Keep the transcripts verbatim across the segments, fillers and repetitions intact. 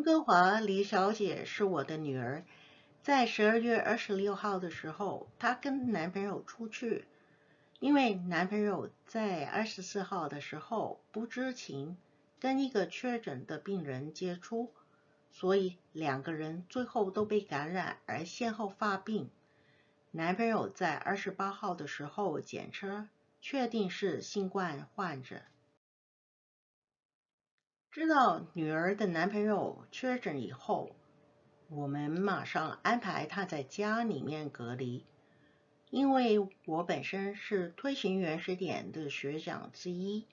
温哥华李小姐是我的女儿，在十二月二十六号的时候，她跟男朋友出去，因为男朋友在二十四号的时候不知情，跟一个确诊的病人接触，所以两个人最后都被感染而先后发病。男朋友在二十八号的时候检测，确定是新冠患者。知道女儿的男朋友确诊以后，我们马上安排她在家里面隔离。因为我本身是推行原始点的学长之一，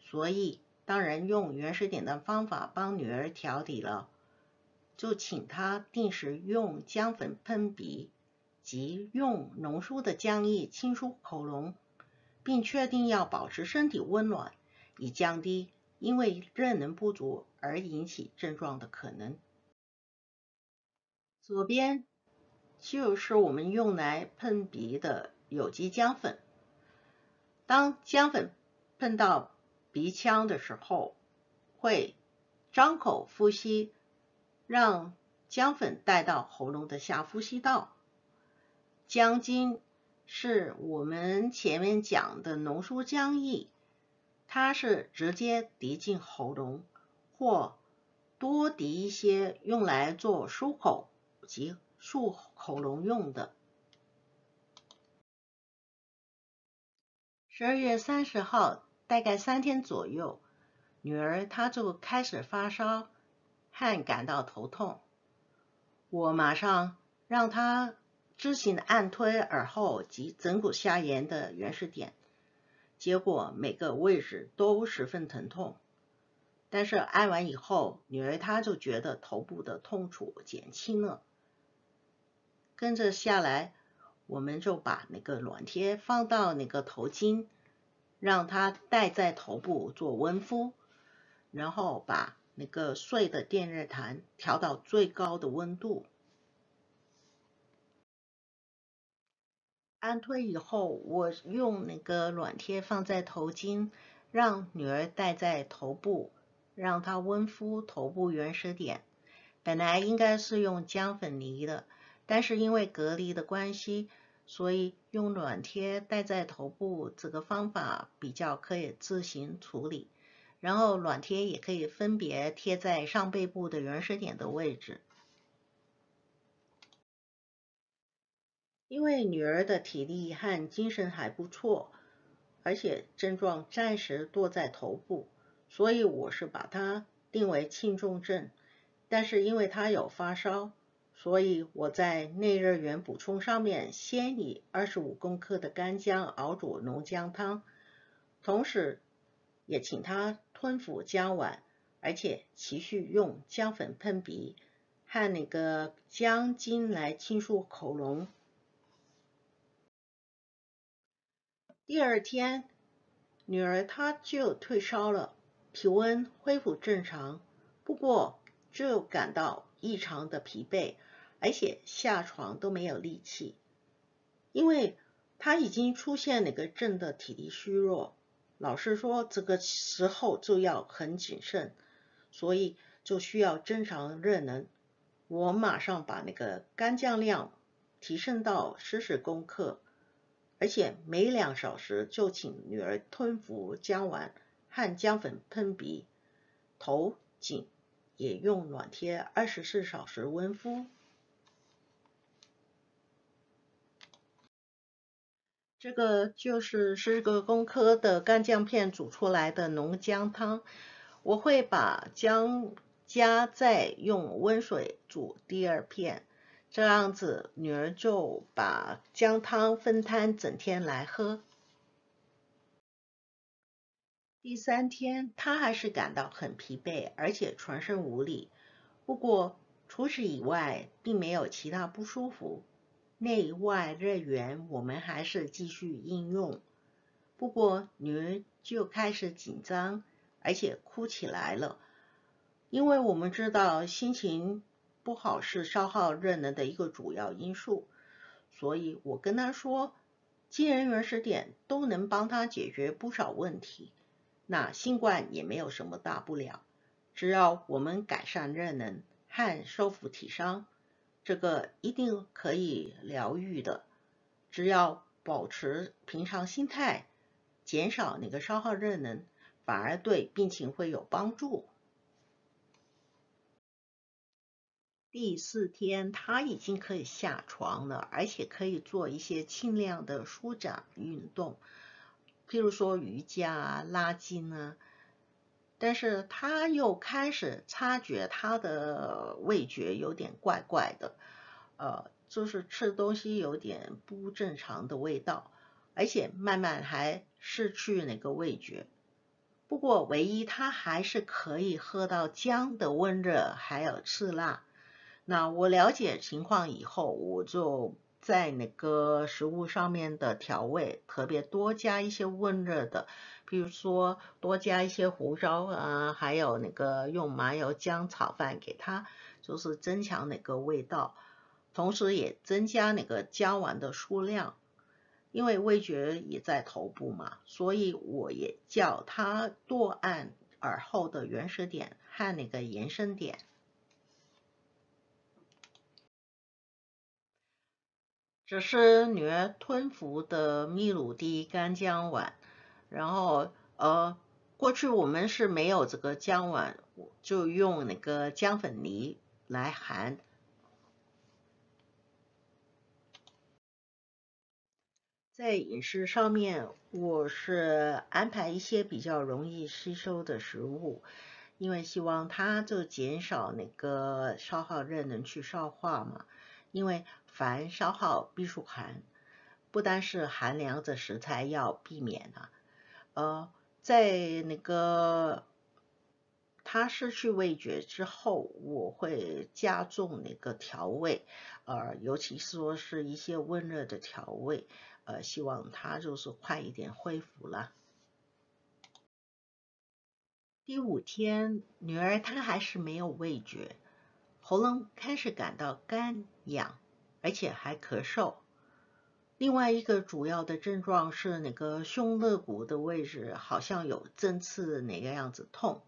所以当然用原始点的方法帮女儿调理了，就请她定时用姜粉喷鼻及用浓缩的姜液清漱喉咙，并确定要保持身体温暖，以降低因为热能不足而引起症状的可能。左边就是我们用来喷鼻的有机姜粉。当姜粉碰到鼻腔的时候，会张口呼吸，让姜粉带到喉咙的下呼吸道。姜精是我们前面讲的浓缩姜液，它是直接滴进喉咙，或多滴一些用来做漱口及漱口咙用的。十二月三十号，大概三天左右，女儿她就开始发烧和感到头痛，我马上让她知行按推耳后及枕骨下沿的原始点，结果每个位置都十分疼痛。但是按完以后，女儿她就觉得头部的痛楚减轻了。跟着下来，我们就把那个软贴放到那个头巾，让她戴在头部做温敷，然后把那个碎的电热毯调到最高的温度。按推以后，我用那个软贴放在头巾，让女儿戴在头部，让她温敷头部原始点。本来应该是用姜粉泥的，但是因为隔离的关系，所以用软贴戴在头部这个方法比较可以自行处理。然后软贴也可以分别贴在上背部的原始点的位置。因为女儿的体力和精神还不错，而且症状暂时多在头部，所以我是把她定为轻重症。但是因为她有发烧，所以我在内热源补充上面先以二十五公克的干姜熬煮浓姜汤，同时也请她吞服姜丸，而且持续用姜粉喷鼻和那个姜精来清漱口咙。第二天，女儿她就退烧了，体温恢复正常，不过就感到异常的疲惫，而且下床都没有力气。因为她已经出现那个症的体力虚弱，老师说这个时候就要很谨慎，所以就需要增强热能。我马上把那个干姜量提升到四十公克。而且每两小时就请女儿吞服姜丸和姜粉喷鼻，头颈也用软贴二十四小时温敷。这个就是四十公克的干姜片煮出来的浓姜汤，我会把姜加再用温水煮第二片。这样子，女儿就把姜汤分摊整天来喝。第三天，她还是感到很疲惫，而且全身无力。不过除此以外，并没有其他不舒服。内外热源我们还是继续应用。不过女儿就开始紧张，而且哭起来了，因为我们知道心情不好是消耗热能的一个主要因素，所以我跟他说，既然原始点都能帮他解决不少问题，那新冠也没有什么大不了，只要我们改善热能和收腹体伤，这个一定可以疗愈的。只要保持平常心态，减少那个消耗热能，反而对病情会有帮助。第四天，他已经可以下床了，而且可以做一些轻量的舒展运动，譬如说瑜伽啊、拉筋啊。但是他又开始察觉他的味觉有点怪怪的，呃，就是吃东西有点不正常的味道，而且慢慢还失去那个味觉。不过唯一他还是可以喝到姜的温热，还有赤辣。那我了解情况以后，我就在那个食物上面的调味，特别多加一些温热的，比如说多加一些胡椒啊，还有那个用麻油姜炒饭给它，就是增强那个味道，同时也增加那个姜丸的数量。因为味觉也在头部嘛，所以我也叫它多按耳后的原始点和那个延伸点。这是女儿吞服的秘鲁地干姜丸，然后呃，过去我们是没有这个姜丸，就用那个姜粉泥来含。在饮食上面，我是安排一些比较容易吸收的食物，因为希望它就减少那个消耗热能去消化嘛，因为凡消耗必属寒，不单是寒凉的食材要避免啊。呃，在那个他失去味觉之后，我会加重那个调味，呃，尤其是说是一些温热的调味，呃，希望他就是快一点恢复了。第五天，女儿她还是没有味觉，喉咙开始感到干痒，而且还咳嗽。另外一个主要的症状是那个胸肋骨的位置好像有针刺那个样子痛。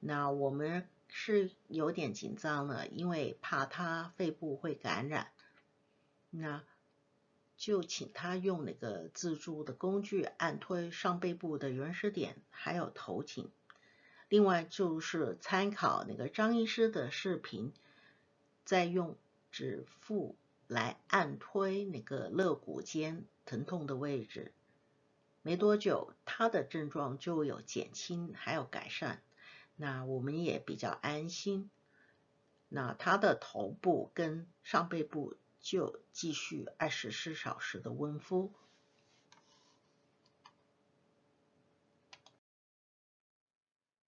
那我们是有点紧张了，因为怕他肺部会感染。那就请他用那个自助的工具按推上背部的原始点，还有头颈。另外就是参考那个张医师的视频，再用指腹来按推那个肋骨间疼痛的位置，没多久他的症状就有减轻，还有改善。那我们也比较安心。那他的头部跟上背部就继续二十四小时的温敷。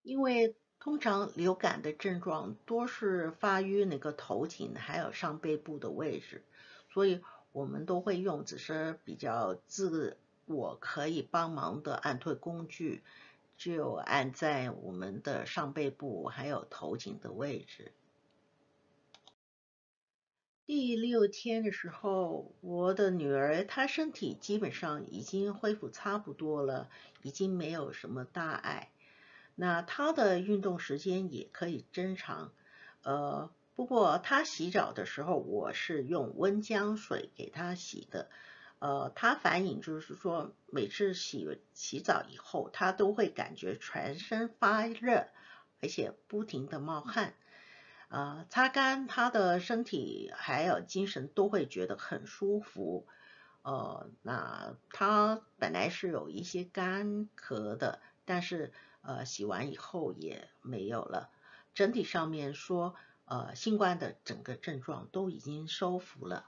因为通常流感的症状多是发于那个头颈还有上背部的位置，所以我们都会用只是比较自我可以帮忙的按推工具，就按在我们的上背部还有头颈的位置。第六天的时候，我的女儿她身体基本上已经恢复差不多了，已经没有什么大碍。那他的运动时间也可以正常，呃，不过他洗澡的时候，我是用温姜水给他洗的，呃，他反应就是说，每次洗洗澡以后，他都会感觉全身发热，而且不停的冒汗，呃，擦干他的身体还有精神都会觉得很舒服，呃，那他本来是有一些干咳的，但是呃，洗完以后也没有了。整体上面说，呃，新冠的整个症状都已经收服了。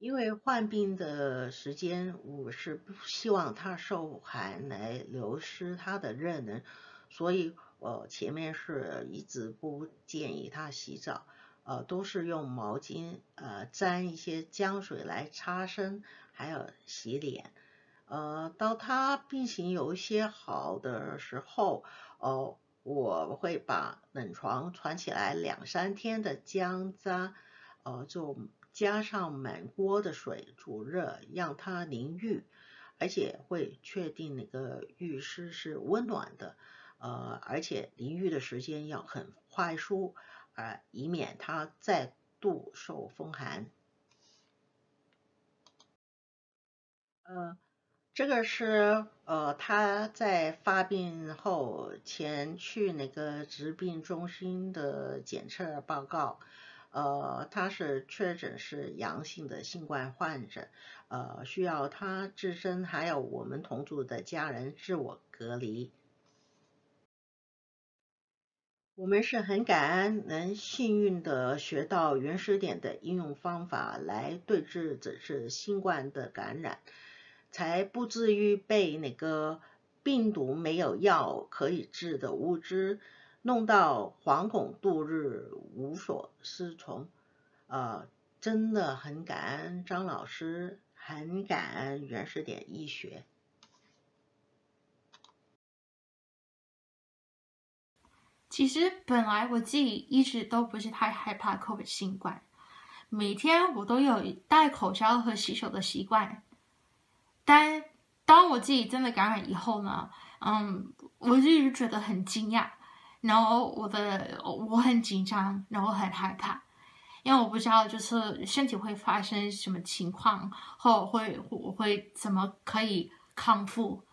因为患病的时间，我是不希望他受寒来流失他的热能，所以我前面是一直不建议他洗澡。呃，都是用毛巾呃沾一些姜水来擦身，还有洗脸。呃，到他病情有一些好的时候，哦、呃，我会把冷床传起来两三天的姜渣，呃，就加上满锅的水煮热，让它淋浴。而且会确定那个浴室是温暖的，呃，而且淋浴的时间要很快速，呃，以免它再度受风寒。呃，这个是呃他在发病后前去那个疾病中心的检测报告。呃，他是确诊是阳性的新冠患者，呃，需要他自身还有我们同住的家人自我隔离。我们是很感恩能幸运的学到原始点的应用方法来对治这次新冠的感染，才不至于被那个病毒没有药可以治的无知。弄到惶恐度日，无所适从，呃，真的很感恩张老师，很感恩原始点医学。其实本来我自己一直都不是太害怕 COVID 新冠，每天我都有戴口罩和洗手的习惯，但当我自己真的感染以后呢，嗯，我就觉得很惊讶。然后我的我很紧张，然后很害怕，因为我不知道就是身体会发生什么情况，后会我会怎么可以康复。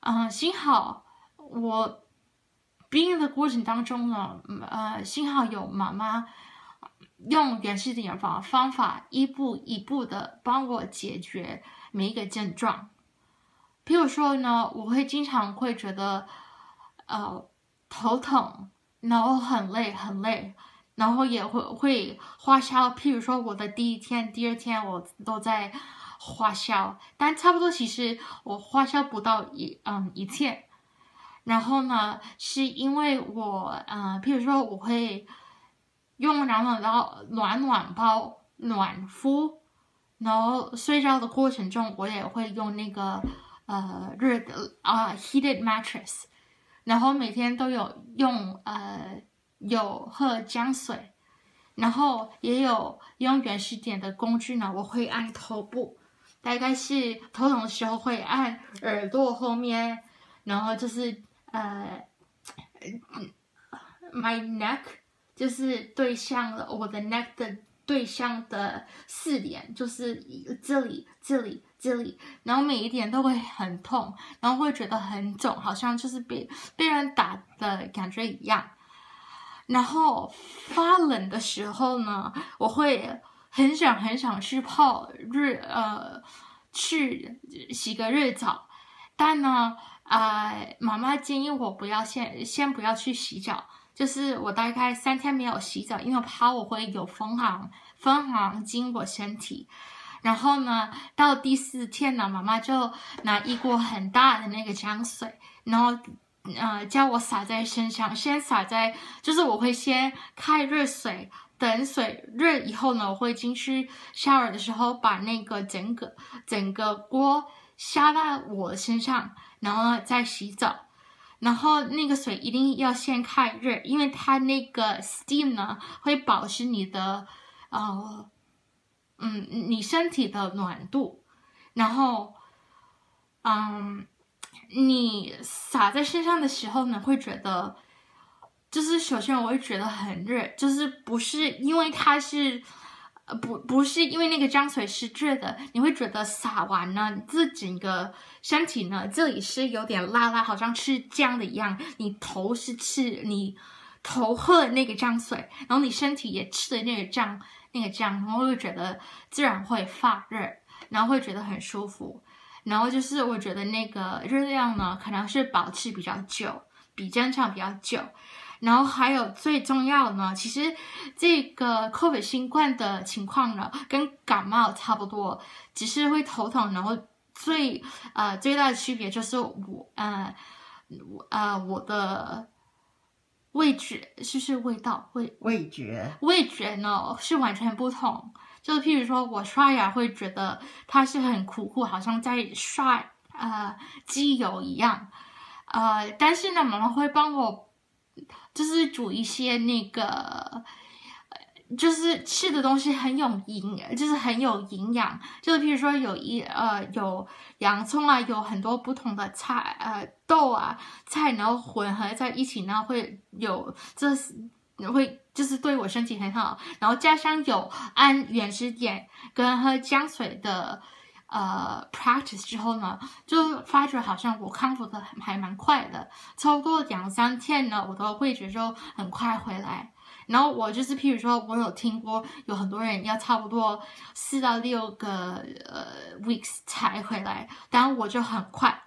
嗯、呃，幸好我病的过程当中呢，呃，幸好有妈妈用原始点方方法一步一步的帮我解决每一个症状。譬如说呢，我会经常会觉得，呃。头疼，然后很累很累，然后也会会发烧。譬如说我的第一天第二天我都在发烧，但差不多其实我发烧不到一嗯一天。然后呢是因为我嗯譬如说我会用暖暖暖暖包暖敷，然后睡觉的过程中我也会用那个呃热的啊 heated mattress，然后每天都有用呃有喝姜水，然后也有用原始点的工具呢。我会按头部，大概是头疼的时候会按耳朵后面，然后就是呃 my neck， 就是对向的我的 neck 的对向的四点，就是这里这里这里，然后每一点都会很痛，然后会觉得很肿，好像就是被被人打的感觉一样。然后发冷的时候呢，我会很想很想去泡热呃去洗个热澡，但呢啊、呃、妈妈建议我不要先先不要去洗澡，就是我大概三天没有洗澡，因为怕我会有风寒风寒经过身体。然后呢，到第四天呢，妈妈就拿一锅很大的那个姜水，然后，呃，叫我洒在身上，先洒在，就是我会先开热水，等水热以后呢，我会进去 shower 的时候，把那个整个整个锅洒在我身上，然后呢再洗澡。然后那个水一定要先开热，因为它那个 steam 呢会保持你的，呃。嗯，你身体的暖度，然后，嗯，你洒在身上的时候呢，会觉得，就是首先我会觉得很热，就是不是因为它是，不不是因为那个姜水是热的，你会觉得洒完呢，这整个身体呢，这里是有点辣辣，好像吃姜的一样，你头是吃你头喝那个姜水，然后你身体也吃了那个姜。那个酱，然后会觉得自然会发热，然后会觉得很舒服，然后就是我觉得那个热量呢，可能是保持比较久，比正常比较久。然后还有最重要呢，其实这个 COVID 新冠的情况呢，跟感冒差不多，只是会头疼。然后最呃最大的区别就是我呃呃我的。味觉就是味道味味觉味觉呢是完全不同，就是譬如说我刷牙会觉得它是很苦苦，好像在刷呃机油一样，呃，但是呢妈妈会帮我就是煮一些那个就是吃的东西很有营，就是很有营养，就是譬如说有一呃有洋葱啊，有很多不同的菜呃豆啊菜，然后混合在一起，然后会有这会就是对我身体很好，然后加上有按原始点跟喝姜水的呃 practice 之后呢，就发觉好像我康复的还蛮快的，超过两三天呢，我的味觉就很快回来。然后我就是譬如说我有听过有很多人要差不多四到六个呃 weeks 才回来，但我就很快，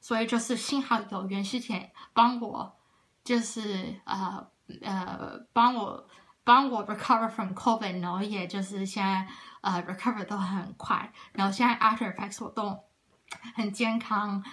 所以就是幸好有袁世田帮我就是呃呃帮我帮我 recover from COVID， 然后也就是现在呃 recover 都很快，然后现在 after effects 我都很健康。